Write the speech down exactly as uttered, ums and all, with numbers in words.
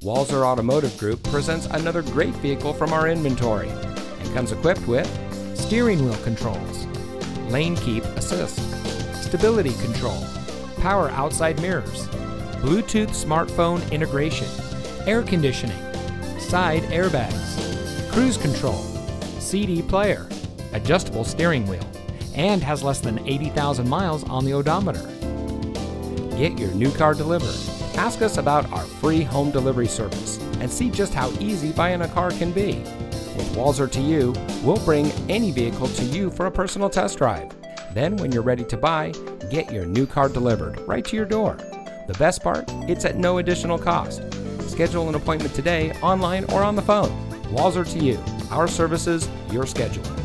Walser Automotive Group presents another great vehicle from our inventory and comes equipped with steering wheel controls, lane keep assist, stability control, power outside mirrors, Bluetooth smartphone integration, air conditioning, side airbags, cruise control, C D player, adjustable steering wheel, and has less than eighty thousand miles on the odometer. Get your new car delivered. Ask us about our free home delivery service and see just how easy buying a car can be. With Walser to You, we'll bring any vehicle to you for a personal test drive. Then when you're ready to buy, get your new car delivered right to your door. The best part, it's at no additional cost. Schedule an appointment today, online or on the phone. Walser to You, our services, your schedule.